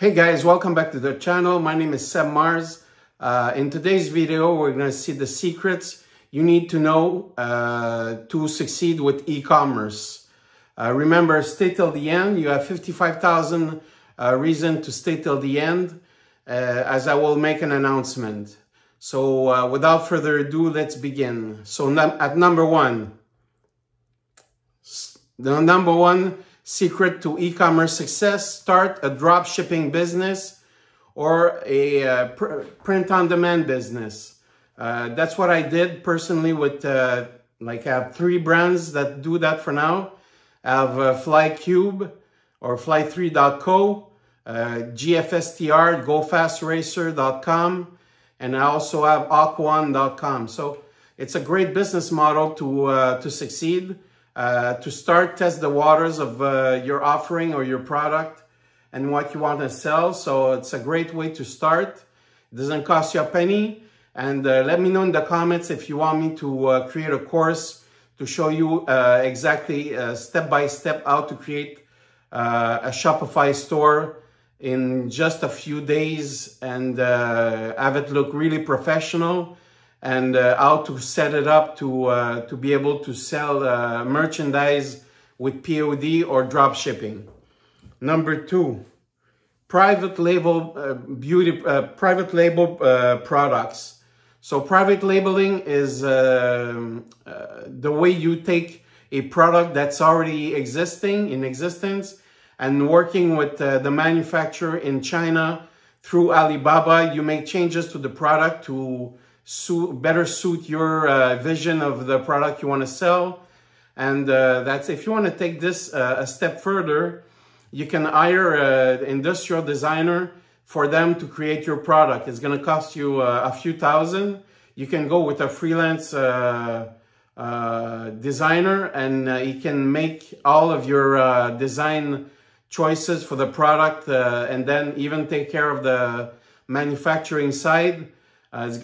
Hey guys, welcome back to the channel. My name is Seb Mars. In today's video, we're going to see the secrets you need to know to succeed with e-commerce. Remember, stay till the end. You have 55,000 reasons to stay till the end, as I will make an announcement. So without further ado, let's begin. So at number one, secret to e-commerce success: start a drop shipping business or a print-on-demand business. That's what I did personally with, I have three brands that do that for now. I have Flycube or fly3.co, GFSTR, gofastracer.com, and I also have aquan.com. So it's a great business model to succeed. To start, test the waters of your offering or your product and what you want to sell. So it's a great way to start. It doesn't cost you a penny. And let me know in the comments if you want me to create a course to show you exactly step-by-step how to create a Shopify store in just a few days and have it look really professional, and how to set it up to be able to sell merchandise with POD or drop shipping. Number two, private label products. So private labeling is the way you take a product that's already in existence and working with the manufacturer in China through Alibaba. You make changes to the product to better suit your vision of the product you want to sell. And that's, if you want to take this a step further, you can hire an industrial designer for them to create your product. It's going to cost you a few thousand. You can go with a freelance designer, and he can make all of your design choices for the product, and then even take care of the manufacturing side.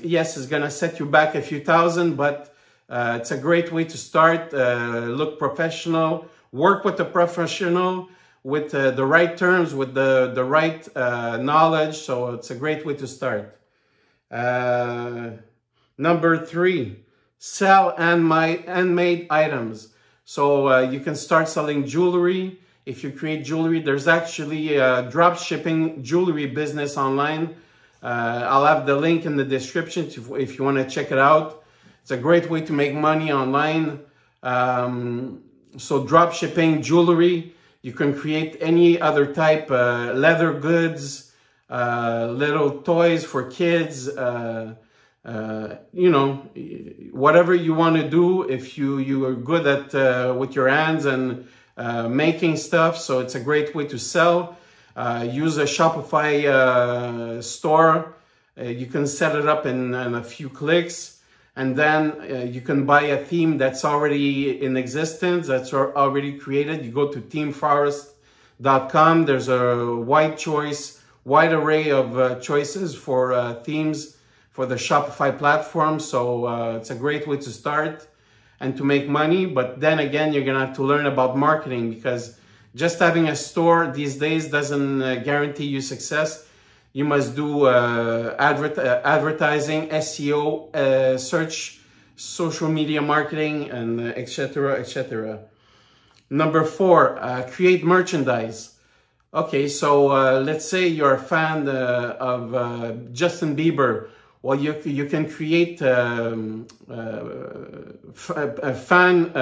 Yes, it's going to set you back a few thousand, but it's a great way to start. Look professional, work with a professional with the right terms, with the right knowledge. So it's a great way to start. Number three, sell handmade items. So you can start selling jewelry. If you create jewelry, there's actually a drop shipping jewelry business online. I'll have the link in the description if you want to check it out. It's a great way to make money online. So drop shipping jewelry, you can create any other type, leather goods, little toys for kids, you know, whatever you want to do if you are good at with your hands and making stuff. So it's a great way to sell. Use a Shopify store. You can set it up in a few clicks, and then you can buy a theme that's already in existence, that's already created. You go to ThemeForest.com. There's a wide array of choices for themes for the Shopify platform. So it's a great way to start and to make money. But then again, you're gonna have to learn about marketing, because just having a store these days doesn't guarantee you success. You must do advertising, SEO, search, social media marketing, and etc., etc. Number four, create merchandise. Okay, so let's say you're a fan of Justin Bieber. Well, you can create fan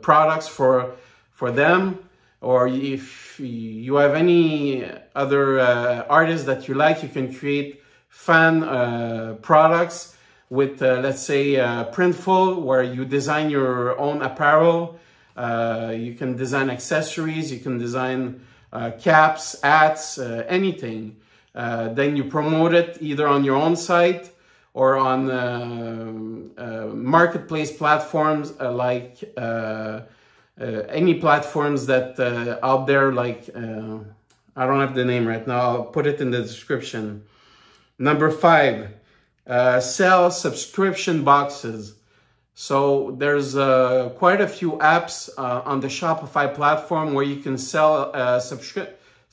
products for them. Or if you have any other artists that you like, you can create fan products with, let's say, Printful, where you design your own apparel. You can design accessories, you can design caps, hats, anything. Then you promote it either on your own site or on marketplace platforms like any platforms that out there, like I don't have the name right now. I'll put it in the description. Number five, sell subscription boxes. So there's quite a few apps on the Shopify platform where you can sell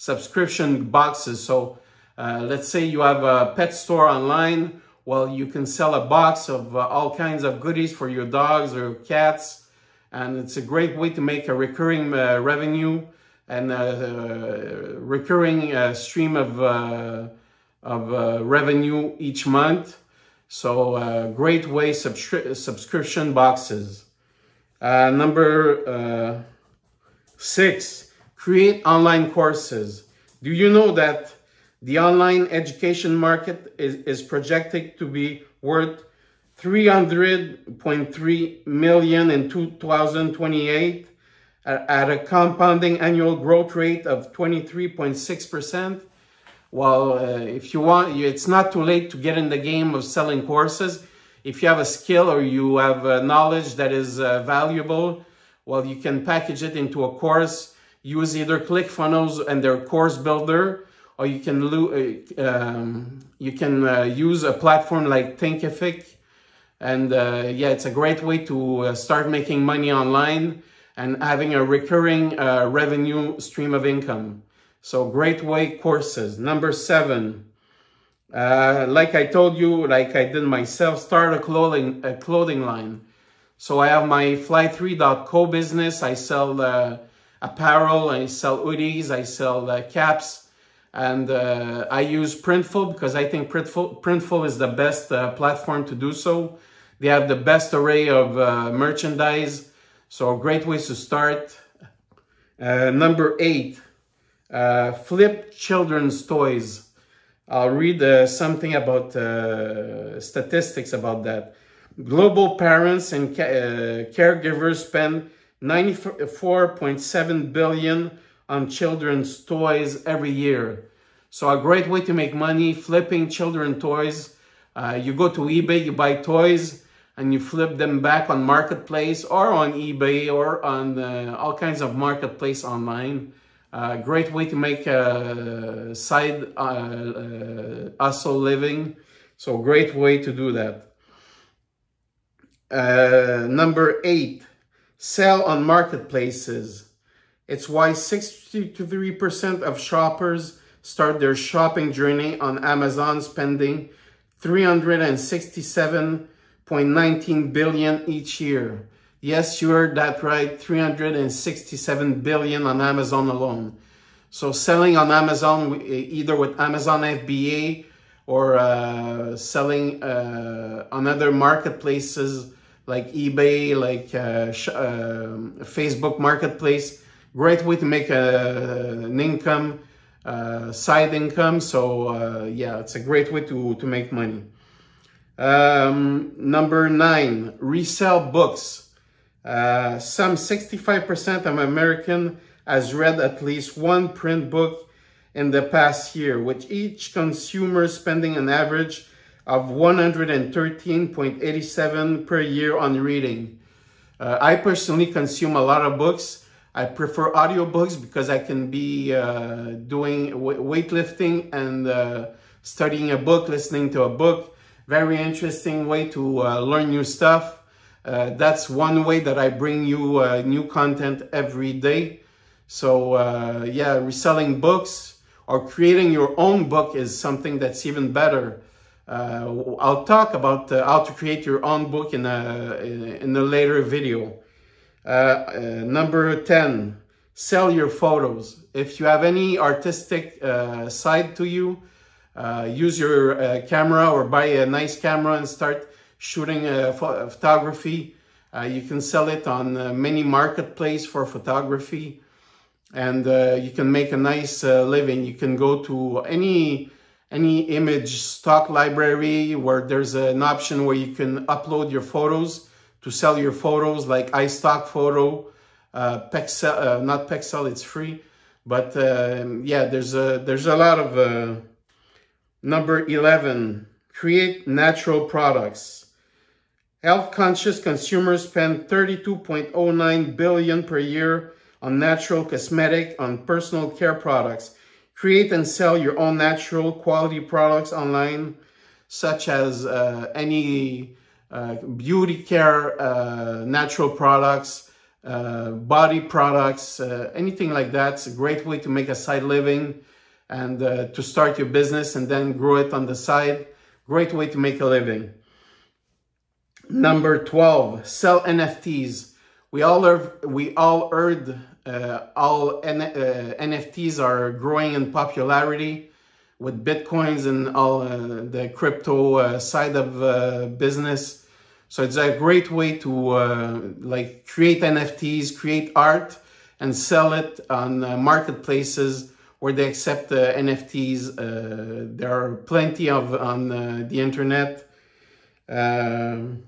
subscription boxes. So let's say you have a pet store online. Well, you can sell a box of all kinds of goodies for your dogs or cats. And it's a great way to make a recurring revenue and a recurring stream of revenue each month. So great way, subscription boxes. Number 6, create online courses. Do you know that the online education market is projected to be worth $300.3 million in 2028 at a compounding annual growth rate of 23.6%? Well, if you want, it's not too late to get in the game of selling courses. If you have a skill or you have knowledge that is valuable, well, you can package it into a course. Use either ClickFunnels and their course builder, or you can use a platform like Thinkific. And yeah, it's a great way to start making money online and having a recurring revenue stream of income. So great way, courses. Number 7, like I told you, like I did myself, start a clothing line. So I have my fly3.co business. I sell apparel, I sell hoodies, I sell caps. And I use Printful because I think Printful is the best platform to do so. They have the best array of merchandise. So great ways to start. Number 8, flip children's toys. I'll read something about statistics about that. Global parents and caregivers spend $94.7 billion on children's toys every year. So a great way to make money, flipping children's toys. You go to eBay, you buy toys, and you flip them back on Marketplace or on eBay or on all kinds of marketplace online. Great way to make a side hustle living. So great way to do that. Number 8, sell on marketplaces. It's why 63% of shoppers start their shopping journey on Amazon, spending $367.19 billion each year. Yes, you heard that right, $367 billion on Amazon alone. So selling on Amazon, either with Amazon FBA or selling on other marketplaces like eBay, like Facebook Marketplace, great way to make an income, side income. So yeah, it's a great way to make money. Number 9, resell books. Some 65% of Americans has read at least one print book in the past year, with each consumer spending an average of $113.87 per year on reading. I personally consume a lot of books. I prefer audiobooks because I can be doing weightlifting and studying a book, listening to a book. Very interesting way to learn new stuff. That's one way that I bring you new content every day. So yeah, reselling books or creating your own book is something that's even better. I'll talk about how to create your own book in a later video. Number 10, sell your photos. If you have any artistic side to you, use your camera or buy a nice camera and start shooting photography. You can sell it on many marketplaces for photography, and you can make a nice living. You can go to any image stock library where there's an option where you can upload your photos to sell your photos, like iStock photo, Pexel, not Pexel, it's free. But yeah, there's a lot of. Number 11, create natural products. Health-conscious consumers spend $32.09 billion per year on natural cosmetic, on personal care products. Create and sell your own natural quality products online, such as any beauty care, natural products, body products, anything like that. It's a great way to make a side living and to start your business and then grow it on the side. Great way to make a living. Number 12, sell NFTs. We all heard NFTs are growing in popularity with Bitcoins and all the crypto side of business. So it's a great way to like create NFTs, create art and sell it on marketplaces where they accept NFTs. There are plenty of on the internet. And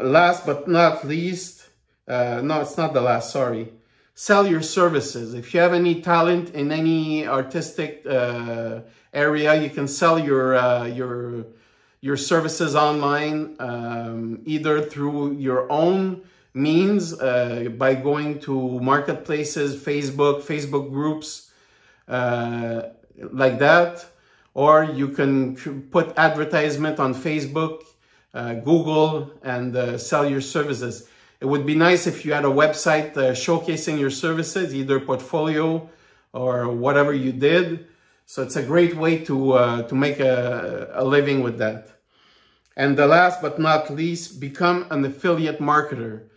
last but not least, no, it's not the last, sorry. Sell your services. If you have any talent in any artistic area, you can sell your services online, either through your own means, by going to marketplaces, Facebook groups, like that, or you can put advertisement on Facebook, Google, and sell your services. It would be nice if you had a website showcasing your services, either portfolio or whatever you did. So it's a great way to make a living with that. And the last but not least, become an affiliate marketer.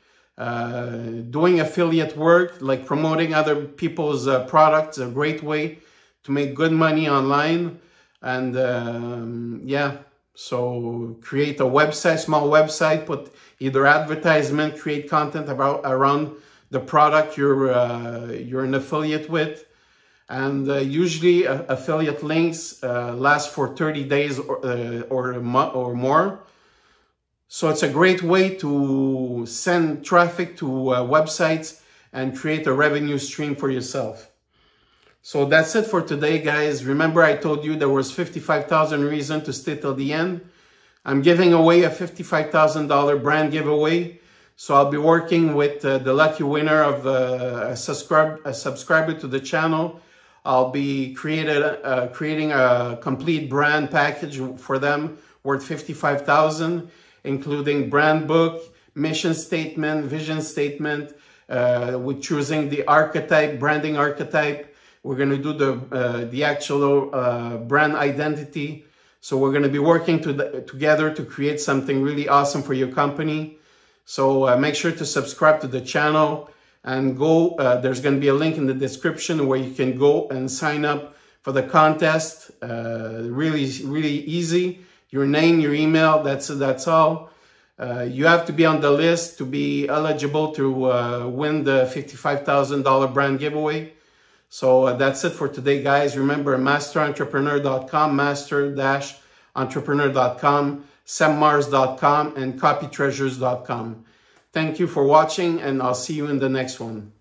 Doing affiliate work, like promoting other people's products, a great way to make good money online. And yeah. So create a website, small website, put either advertisement, create content around the product you're an affiliate with. And usually affiliate links last for 30 days or more. So it's a great way to send traffic to websites and create a revenue stream for yourself. So that's it for today, guys. Remember, I told you there was 55,000 reasons to stay till the end. I'm giving away a $55,000 brand giveaway. So I'll be working with the lucky winner of a subscriber to the channel. I'll be creating a complete brand package for them worth $55,000, including brand book, mission statement, vision statement, with choosing the archetype, branding archetype. We're going to do the actual brand identity. So we're going to be working together to create something really awesome for your company. So make sure to subscribe to the channel and go. There's going to be a link in the description where you can go and sign up for the contest. Really, really easy. Your name, your email, that's all. You have to be on the list to be eligible to win the $55,000 brand giveaway. So that's it for today, guys. Remember, masterentrepreneur.com, master-entrepreneur.com, sebmars.com, and copytreasures.com. Thank you for watching, and I'll see you in the next one.